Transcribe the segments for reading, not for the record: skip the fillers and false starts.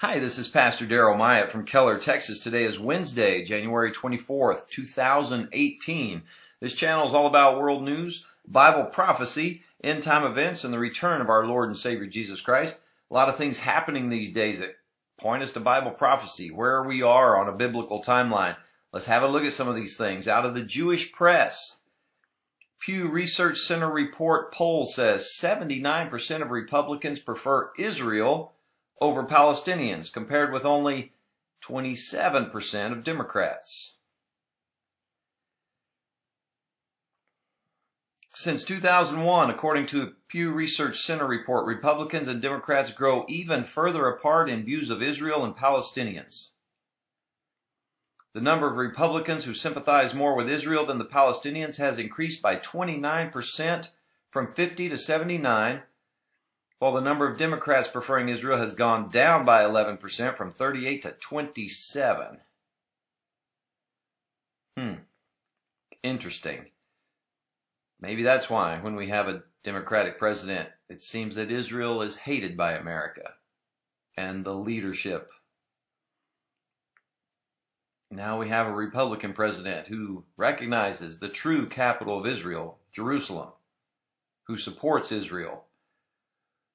Hi, this is Pastor Darrell Myatt from Keller, Texas. Today is Wednesday, January 24th, 2018. This channel is all about world news, Bible prophecy, end-time events, and the return of our Lord and Savior Jesus Christ. A lot of things happening these days that point us to Bible prophecy, where we are on a biblical timeline. Let's have a look at some of these things out of the Jewish press. Pew Research Center report poll says 79% of Republicans prefer Israel over Palestinians, compared with only 27% of Democrats. Since 2001, according to a Pew Research Center report, Republicans and Democrats grow even further apart in views of Israel and Palestinians. The number of Republicans who sympathize more with Israel than the Palestinians has increased by 29% from 50 to 79%. While the number of Democrats preferring Israel has gone down by 11% from 38 to 27. Interesting. Maybe that's why when we have a Democratic president, it seems that Israel is hated by America and the leadership. Now we have a Republican president who recognizes the true capital of Israel, Jerusalem, who supports Israel.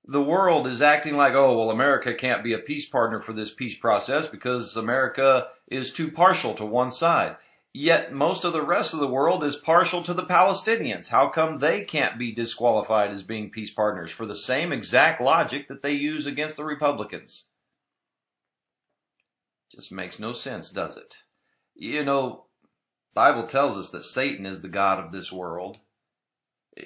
The world is acting like, oh, well, America can't be a peace partner for this peace process because America is too partial to one side. Yet most of the rest of the world is partial to the Palestinians. How come they can't be disqualified as being peace partners for the same exact logic that they use against the Republicans? Just makes no sense, does it? You know, the Bible tells us that Satan is the god of this world.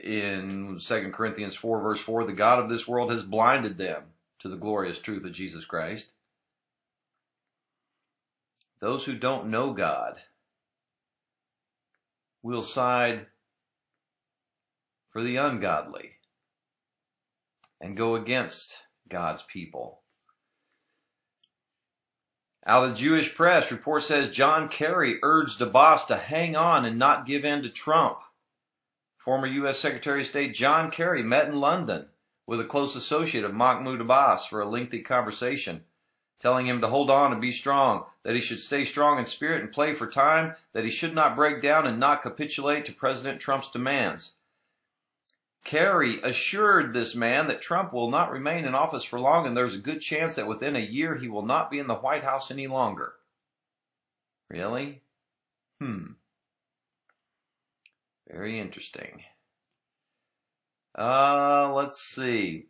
In 2 Corinthians 4, verse 4, the god of this world has blinded them to the glorious truth of Jesus Christ. Those who don't know God will side for the ungodly and go against God's people. Out of Jewish press, report says John Kerry urged Abbas to hang on and not give in to Trump. Former U.S. Secretary of State John Kerry met in London with a close associate of Mahmoud Abbas for a lengthy conversation, telling him to hold on and be strong, that he should stay strong in spirit and play for time, that he should not break down and not capitulate to President Trump's demands. Kerry assured this man that Trump will not remain in office for long, and there's a good chance that within a year he will not be in the White House any longer. Really? Very interesting. Let's see.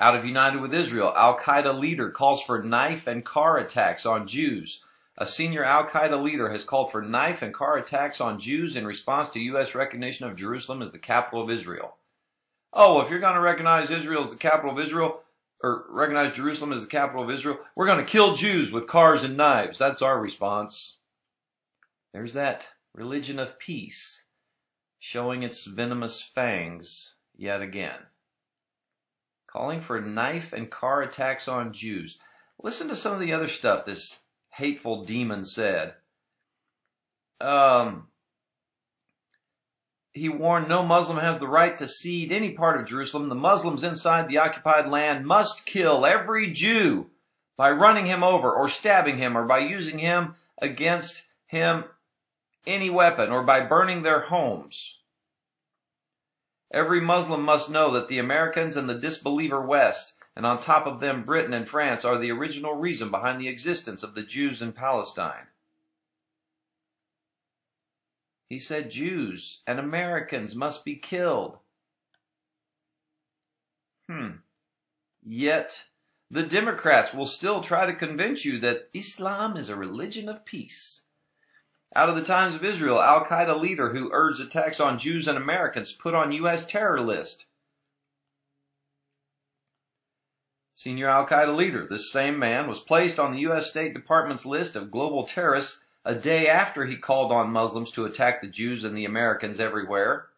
Out of United with Israel, Al-Qaeda leader calls for knife and car attacks on Jews. A senior Al-Qaeda leader has called for knife and car attacks on Jews in response to U.S. recognition of Jerusalem as the capital of Israel. Oh, well, if you're going to recognize Israel as the capital of Israel, or recognize Jerusalem as the capital of Israel, we're going to kill Jews with cars and knives. That's our response. There's that religion of peace, showing its venomous fangs yet again. Calling for knife and car attacks on Jews. Listen to some of the other stuff this hateful demon said. He warned no Muslim has the right to cede any part of Jerusalem. The Muslims inside the occupied land must kill every Jew by running him over or stabbing him or by using him against him any weapon, or by burning their homes. Every Muslim must know that the Americans and the disbeliever West, and on top of them Britain and France, are the original reason behind the existence of the Jews in Palestine. He said Jews and Americans must be killed. Yet, the Democrats will still try to convince you that Islam is a religion of peace. Out of the Times of Israel, Al-Qaeda leader who urged attacks on Jews and Americans put on U.S. terror list. Senior Al-Qaeda leader, this same man, was placed on the U.S. State Department's list of global terrorists a day after he called on Muslims to attack the Jews and the Americans everywhere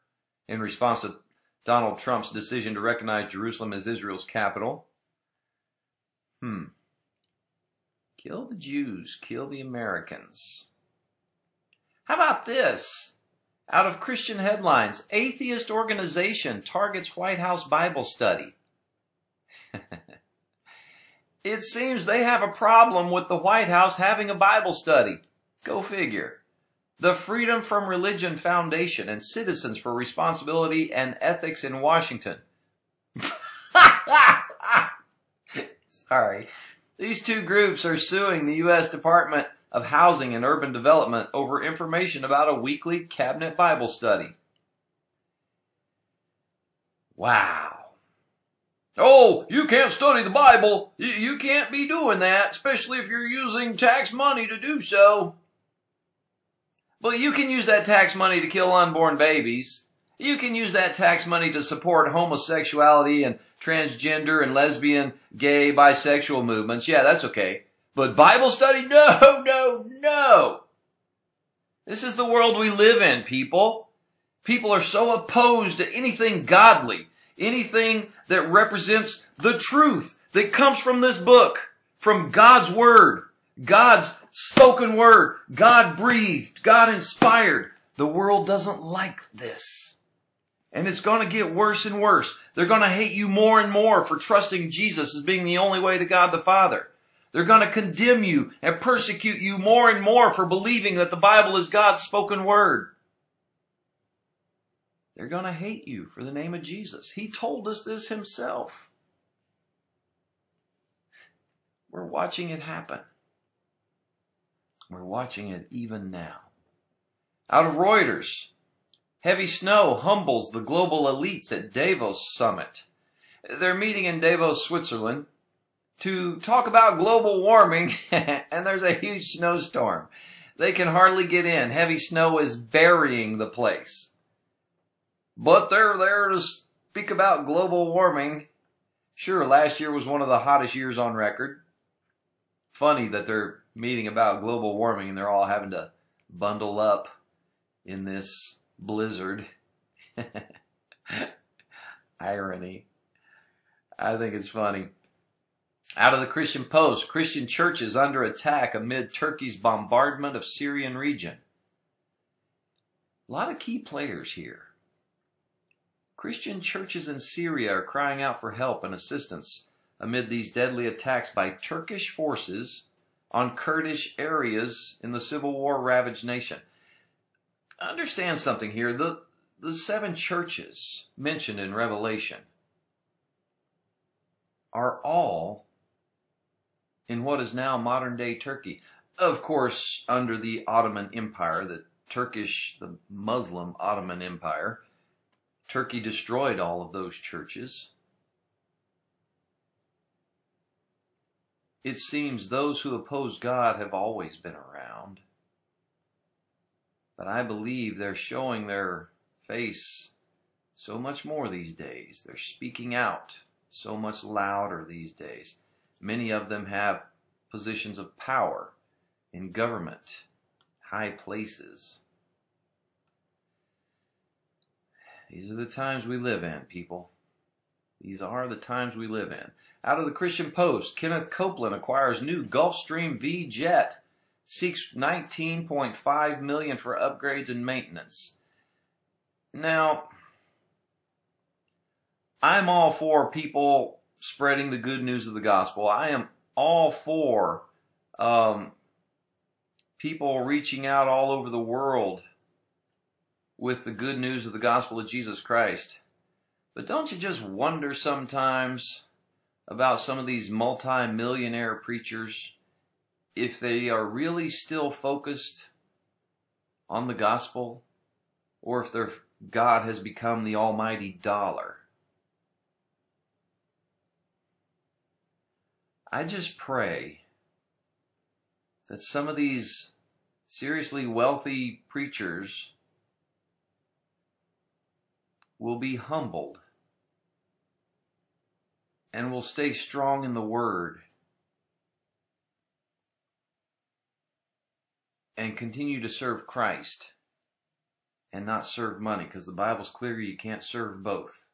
in response to Donald Trump's decision to recognize Jerusalem as Israel's capital. Kill the Jews, kill the Americans. How about this? Out of Christian headlines, atheist organization targets White House Bible study. It seems they have a problem with the White House having a Bible study. Go figure. The Freedom From Religion Foundation and Citizens for Responsibility and Ethics in Washington. Sorry. These two groups are suing the U.S. Department of Housing and Urban Development over information about a weekly cabinet Bible study. Wow. Oh, you can't study the Bible. You can't be doing that, especially if you're using tax money to do so. Well, you can use that tax money to kill unborn babies. You can use that tax money to support homosexuality and transgender and lesbian, gay, bisexual movements. Yeah, that's okay. But Bible study? No, no, no. This is the world we live in, people. People are so opposed to anything godly. Anything that represents the truth that comes from this book, from God's word, God's spoken word, God breathed, God inspired. The world doesn't like this. And it's going to get worse and worse. They're going to hate you more and more for trusting Jesus as being the only way to God the Father. They're going to condemn you and persecute you more and more for believing that the Bible is God's spoken word. They're going to hate you for the name of Jesus. He told us this himself. We're watching it happen. We're watching it even now. Out of Reuters, heavy snow humbles the global elites at Davos summit. They're meeting in Davos, Switzerland to talk about global warming, and there's a huge snowstorm. They can hardly get in. Heavy snow is burying the place. But they're there to speak about global warming. Sure, last year was one of the hottest years on record. Funny that they're meeting about global warming and they're all having to bundle up in this blizzard. Irony. I think it's funny. Out of the Christian Post, Christian churches under attack amid Turkey's bombardment of Syrian region. A lot of key players here. Christian churches in Syria are crying out for help and assistance amid these deadly attacks by Turkish forces on Kurdish areas in the civil war-ravaged nation. Understand something here. The seven churches mentioned in Revelation are all in what is now modern-day Turkey. Of course, under the Ottoman Empire, the Muslim Ottoman Empire, Turkey destroyed all of those churches. It seems those who oppose God have always been around. But I believe they're showing their face so much more these days. They're speaking out so much louder these days. Many of them have positions of power in government, high places. These are the times we live in, people. These are the times we live in. Out of the Christian Post, Kenneth Copeland acquires new Gulfstream V-Jet, seeks $19.5 million for upgrades and maintenance. Now, I'm all for people spreading the good news of the gospel. I am all for people reaching out all over the world with the good news of the gospel of Jesus Christ. But don't you just wonder sometimes about some of these multi-millionaire preachers, if they are really still focused on the gospel, or if their God has become the almighty dollar? I just pray that some of these seriously wealthy preachers will be humbled and will stay strong in the word and continue to serve Christ and not serve money, because the Bible's clear you can't serve both.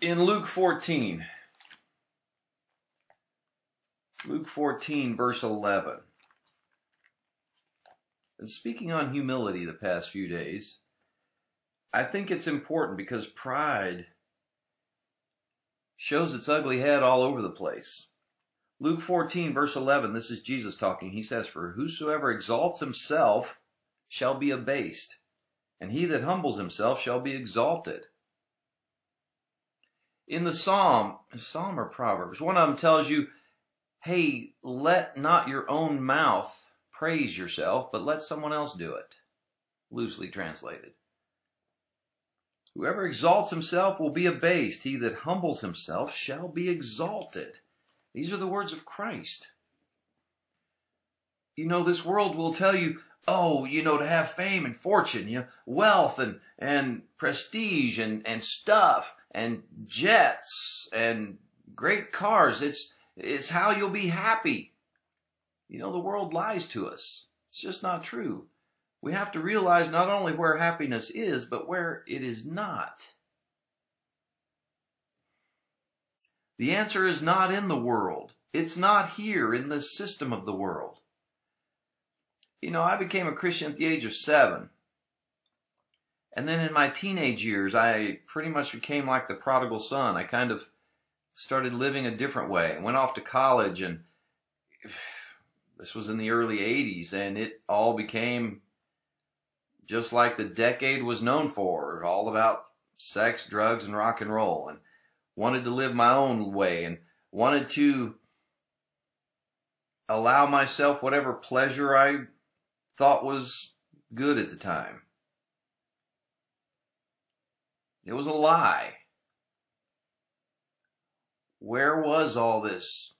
In Luke 14, Luke 14, verse 11. And speaking on humility the past few days, I think it's important because pride shows its ugly head all over the place. Luke 14, verse 11, this is Jesus talking. He says, "For whosoever exalts himself shall be abased, and he that humbles himself shall be exalted." In the Psalm or Proverbs, one of them tells you, hey, let not your own mouth praise yourself, but let someone else do it. Loosely translated. Whoever exalts himself will be abased. He that humbles himself shall be exalted. These are the words of Christ. You know, this world will tell you, oh, you know, to have fame and fortune, you know, wealth and prestige and stuff and jets and great cars, it's how you'll be happy. You know, the world lies to us. It's just not true. We have to realize not only where happiness is, but where it is not. The answer is not in the world. It's not here in this system of the world. You know, I became a Christian at the age of 7. And then in my teenage years, I pretty much became like the prodigal son. I kind of started living a different way. I went off to college, and this was in the early 80s, and it all became just like the decade was known for, all about sex, drugs, and rock and roll, and wanted to live my own way, and wanted to allow myself whatever pleasure I thought was good at the time. It was a lie. Where was all this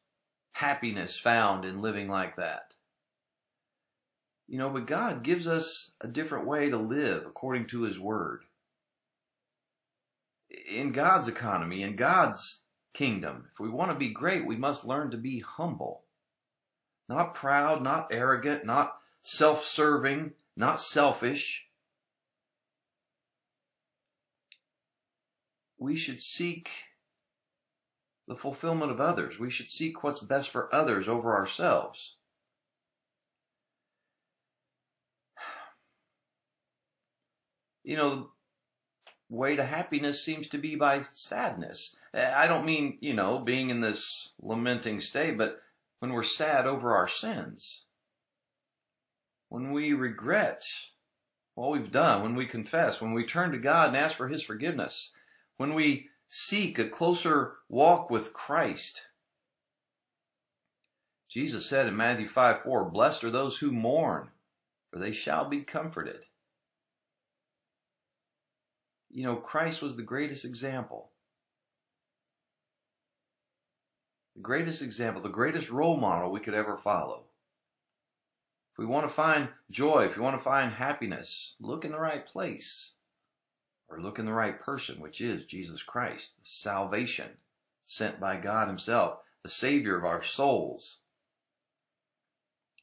happiness found in living like that? You know, but God gives us a different way to live according to His Word. In God's economy, in God's kingdom, if we want to be great, we must learn to be humble. Not proud, not arrogant, not self-serving, not selfish. We should seek the fulfillment of others. We should seek what's best for others over ourselves. You know, the way to happiness seems to be by sadness. I don't mean, you know, being in this lamenting state, but when we're sad over our sins, when we regret what we've done, when we confess, when we turn to God and ask for His forgiveness, when we seek a closer walk with Christ. Jesus said in Matthew 5:4, "Blessed are those who mourn, for they shall be comforted." You know, Christ was the greatest example. The greatest example, the greatest role model we could ever follow. If we want to find joy, if you want to find happiness, look in the right place. Or look in the right person, which is Jesus Christ, salvation sent by God Himself, the Savior of our souls.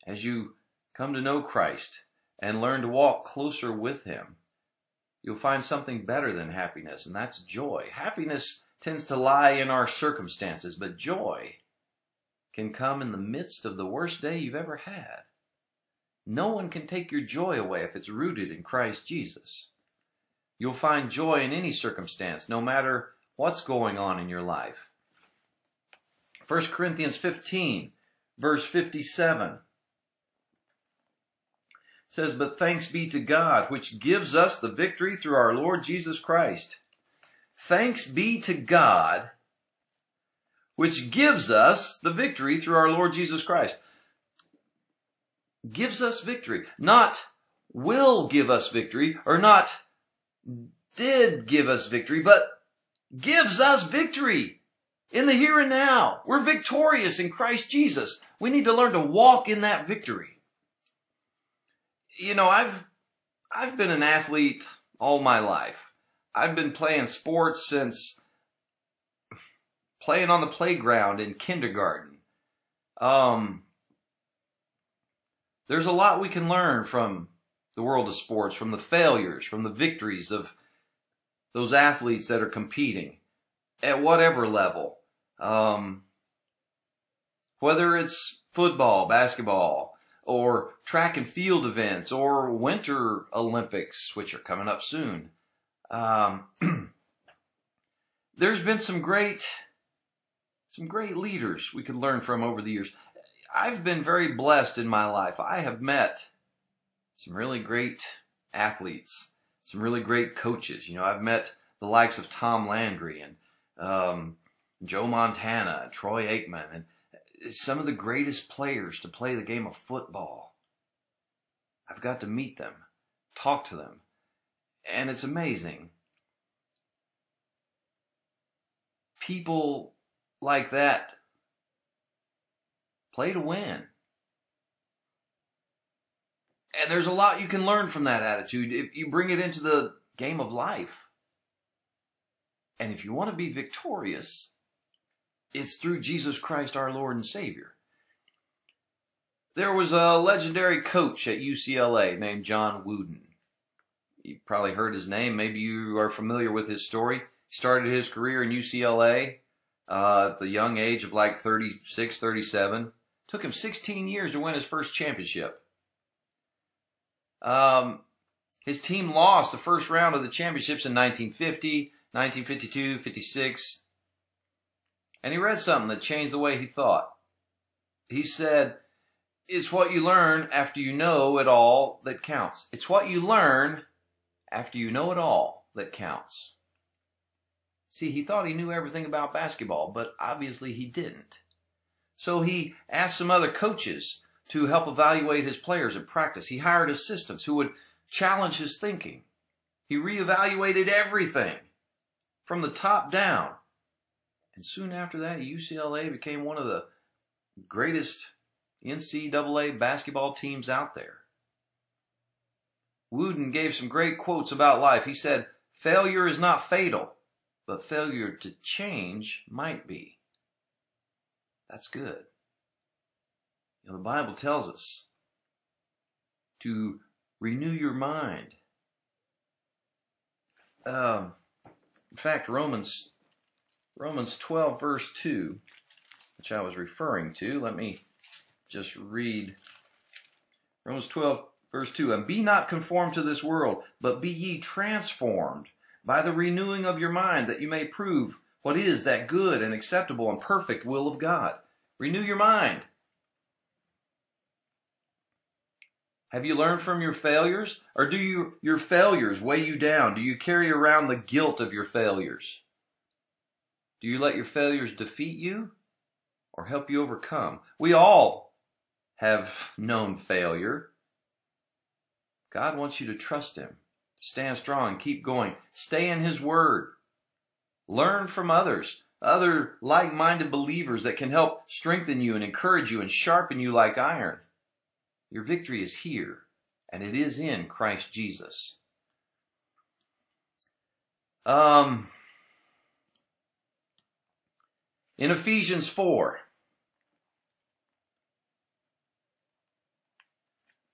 As you come to know Christ and learn to walk closer with Him, you'll find something better than happiness, and that's joy. Happiness tends to lie in our circumstances, but joy can come in the midst of the worst day you've ever had. No one can take your joy away if it's rooted in Christ Jesus. You'll find joy in any circumstance, no matter what's going on in your life. 1 Corinthians 15, verse 57 says, "But thanks be to God, which gives us the victory through our Lord Jesus Christ." Thanks be to God, which gives us the victory through our Lord Jesus Christ. Gives us victory. Not will give us victory, or not did give us victory, but gives us victory in the here and now. We're victorious in Christ Jesus. We need to learn to walk in that victory. You know, I've been an athlete all my life. I've been playing sports since playing on the playground in kindergarten. There's a lot we can learn from the world of sports, from the failures, from the victories of those athletes that are competing at whatever level. Whether it's football, basketball, or track and field events, or Winter Olympics, which are coming up soon. There's been some great leaders we could learn from over the years. I've been very blessed in my life. I have met some really great athletes, some really great coaches. You know, I've met the likes of Tom Landry and Joe Montana, and Troy Aikman, and some of the greatest players to play the game of football. I've got to meet them, talk to them, and it's amazing. People like that play to win. And there's a lot you can learn from that attitude if you bring it into the game of life. And if you want to be victorious, it's through Jesus Christ, our Lord and Savior. There was a legendary coach at UCLA named John Wooden. You've probably heard his name. Maybe you are familiar with his story. He started his career in UCLA at the young age of like 36, 37. Took him 16 years to win his first championship. His team lost the first round of the championships in 1950, 1952, 56. And he read something that changed the way he thought. He said, "It's what you learn after you know it all that counts." It's what you learn after you know it all that counts. See, he thought he knew everything about basketball, but obviously he didn't. So he asked some other coaches to help evaluate his players in practice. He hired assistants who would challenge his thinking. He reevaluated everything from the top down. And soon after that, UCLA became one of the greatest NCAA basketball teams out there. Wooden gave some great quotes about life. He said, "Failure is not fatal, but failure to change might be." That's good. You know, the Bible tells us to renew your mind. In fact, Romans 12, verse 2, which I was referring to. Let me just read. Romans 12, verse 2. "And be not conformed to this world, but be ye transformed by the renewing of your mind, that you may prove what is that good and acceptable and perfect will of God." Renew your mind. Have you learned from your failures? Or do your failures weigh you down? Do you carry around the guilt of your failures? Do you let your failures defeat you or help you overcome? We all have known failure. God wants you to trust Him. Stand strong and keep going. Stay in His Word. Learn from others, other like-minded believers that can help strengthen you and encourage you and sharpen you like iron. Your victory is here, and it is in Christ Jesus. In Ephesians 4.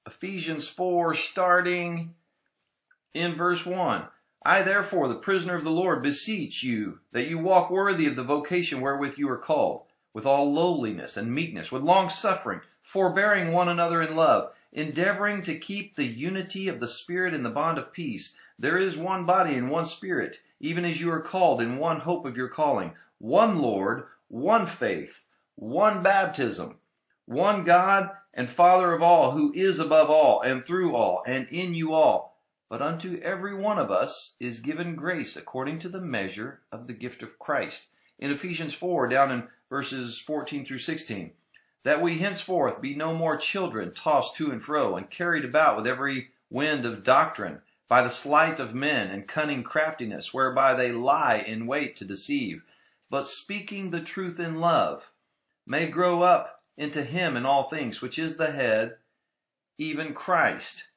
Ephesians 4, starting in verse 1. "I therefore, the prisoner of the Lord, beseech you that you walk worthy of the vocation wherewith you are called, with all lowliness and meekness, with long-suffering, forbearing one another in love, endeavoring to keep the unity of the Spirit in the bond of peace. There is one body and one Spirit, even as you are called in one hope of your calling, one Lord, one faith, one baptism, one God and Father of all, who is above all and through all and in you all. But unto every one of us is given grace according to the measure of the gift of Christ." In Ephesians 4, down in verses 14 through 16. "That we henceforth be no more children, tossed to and fro, and carried about with every wind of doctrine, by the sleight of men and cunning craftiness, whereby they lie in wait to deceive, but speaking the truth in love, may grow up into Him in all things, which is the head, even Christ,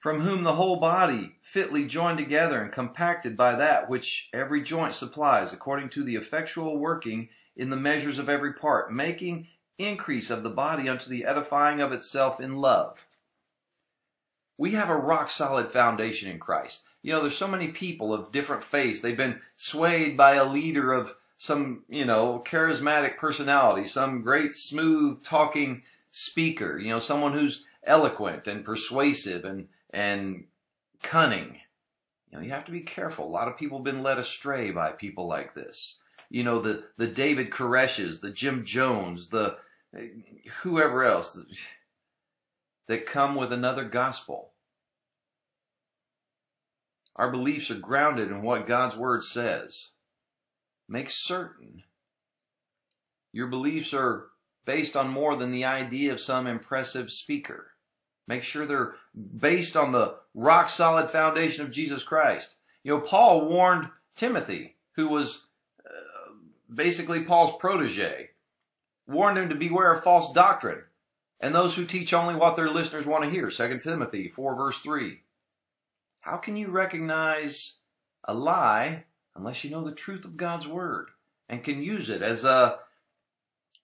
from whom the whole body, fitly joined together and compacted by that which every joint supplies, according to the effectual working in the measures of every part, making increase of the body unto the edifying of itself in love." We have a rock-solid foundation in Christ. You know, there's so many people of different faiths. They've been swayed by a leader of some, you know, charismatic personality, some great, smooth-talking speaker, you know, someone who's eloquent and persuasive and cunning. You know, you have to be careful. A lot of people have been led astray by people like this. You know, the David Koresh's, the Jim Jones, the whoever else that come with another gospel. Our beliefs are grounded in what God's Word says. Make certain your beliefs are based on more than the idea of some impressive speaker. Make sure they're based on the rock-solid foundation of Jesus Christ. You know, Paul warned Timothy, who was basically Paul's protege, warned him to beware of false doctrine and those who teach only what their listeners want to hear. 2 Timothy 4, verse 3. How can you recognize a lie unless you know the truth of God's Word and can use it as a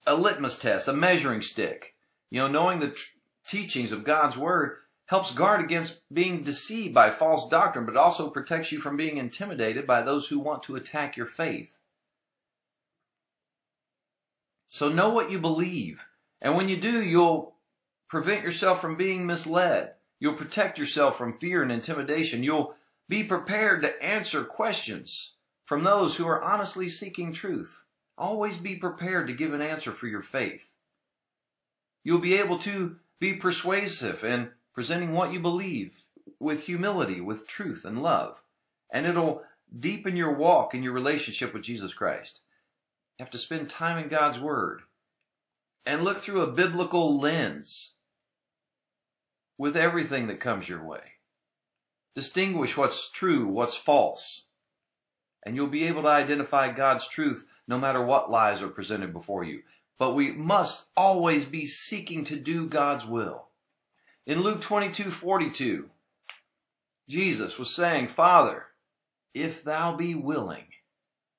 litmus test, a measuring stick? You know, knowing the teachings of God's Word helps guard against being deceived by false doctrine, but also protects you from being intimidated by those who want to attack your faith. So know what you believe, and when you do, you'll prevent yourself from being misled. You'll protect yourself from fear and intimidation. You'll be prepared to answer questions from those who are honestly seeking truth. Always be prepared to give an answer for your faith. You'll be able to be persuasive in presenting what you believe with humility, with truth and love. And it'll deepen your walk in your relationship with Jesus Christ. You have to spend time in God's Word and look through a biblical lens with everything that comes your way. Distinguish what's true, what's false. And you'll be able to identify God's truth no matter what lies are presented before you. But we must always be seeking to do God's will. In Luke 22:42, Jesus was saying, "Father, if thou be willing,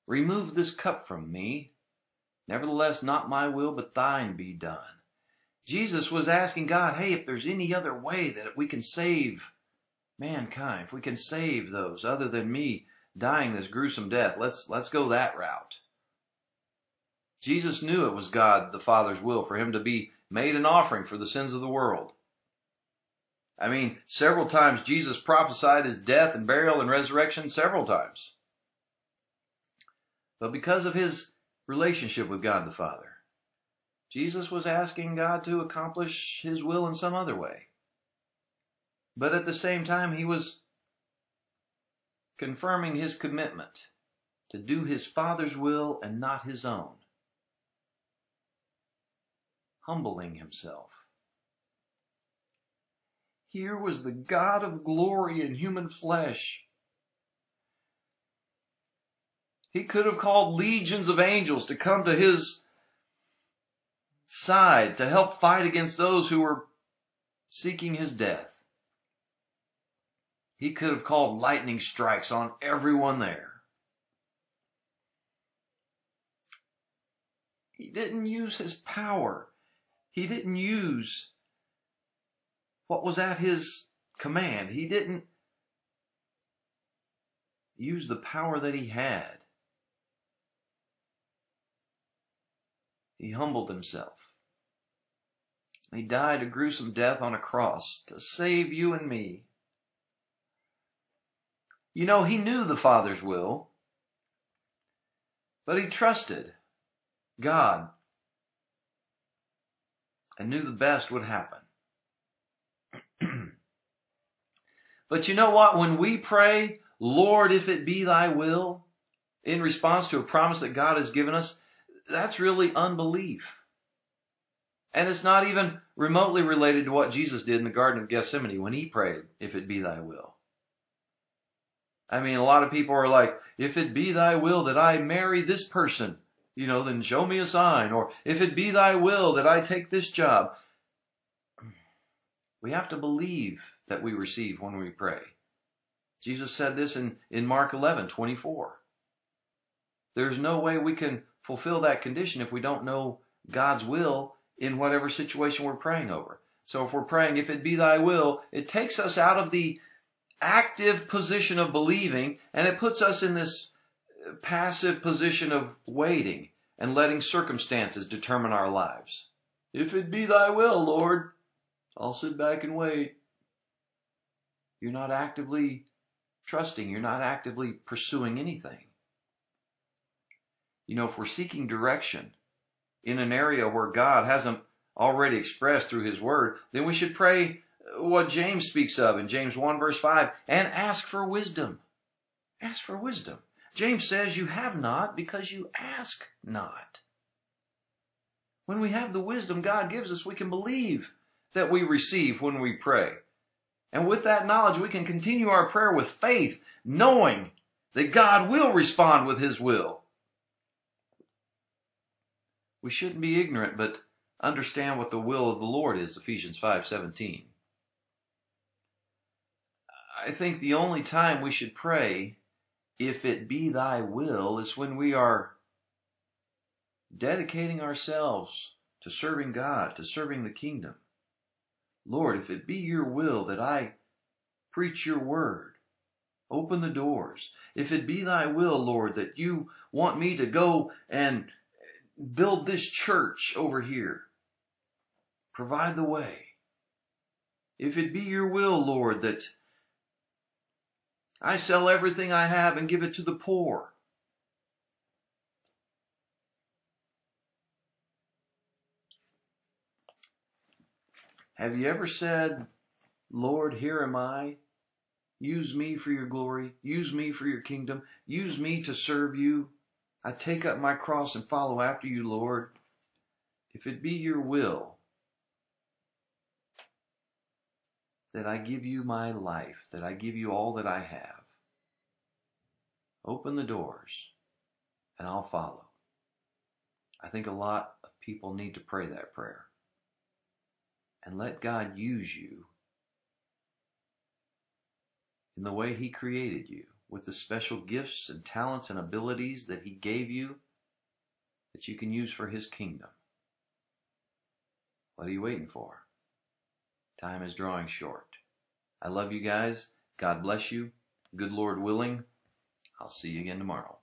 remove this cup from me. Nevertheless, not my will, but thine be done." Jesus was asking God, hey, if there's any other way that we can save mankind, if we can save those other than me dying this gruesome death, let's go that route. Jesus knew it was God the Father's will for him to be made an offering for the sins of the world. I mean, several times Jesus prophesied his death and burial and resurrection, several times. But because of his relationship with God the Father, Jesus was asking God to accomplish his will in some other way. But at the same time, he was confirming his commitment to do his Father's will and not his own. Humbling himself. Here was the God of glory in human flesh. He could have called legions of angels to come to his side to help fight against those who were seeking his death. He could have called lightning strikes on everyone there. He didn't use his power. He didn't use what was at his command. He didn't use the power that he had. He humbled himself. He died a gruesome death on a cross to save you and me. You know, he knew the Father's will, but he trusted God and knew the best would happen. But you know what? When we pray, Lord, if it be thy will, in response to a promise that God has given us, that's really unbelief. And it's not even remotely related to what Jesus did in the Garden of Gethsemane when he prayed, if it be thy will. I mean, a lot of people are like, if it be thy will that I marry this person, you know, then show me a sign. Or if it be thy will that I take this job. We have to believe that we receive when we pray. Jesus said this in Mark 11:24. There's no way we can fulfill that condition if we don't know God's will in whatever situation we're praying over. So if we're praying, if it be thy will, it takes us out of the active position of believing and it puts us in this passive position of waiting and letting circumstances determine our lives. If it be thy will, Lord, I'll sit back and wait. You're not actively trusting. You're not actively pursuing anything. You know, if we're seeking direction in an area where God hasn't already expressed through His Word, then we should pray what James speaks of in James 1 verse 5 and ask for wisdom. Ask for wisdom. James says you have not because you ask not. When we have the wisdom God gives us, we can believe that we receive when we pray. And with that knowledge, we can continue our prayer with faith, knowing that God will respond with His will. We shouldn't be ignorant, but understand what the will of the Lord is, Ephesians 5:17. I think the only time we should pray, if it be thy will, is when we are dedicating ourselves to serving God, to serving the kingdom. Lord, if it be your will that I preach your word, open the doors. If it be thy will, Lord, that you want me to go and build this church over here, provide the way. If it be your will, Lord, that I sell everything I have and give it to the poor, have you ever said, Lord, here am I. Use me for your glory. Use me for your kingdom. Use me to serve you. I take up my cross and follow after you, Lord. If it be your will that I give you my life, that I give you all that I have, open the doors and I'll follow. I think a lot of people need to pray that prayer. And let God use you in the way He created you, with the special gifts and talents and abilities that He gave you that you can use for His kingdom. What are you waiting for? Time is drawing short. I love you guys. God bless you. Good Lord willing, I'll see you again tomorrow.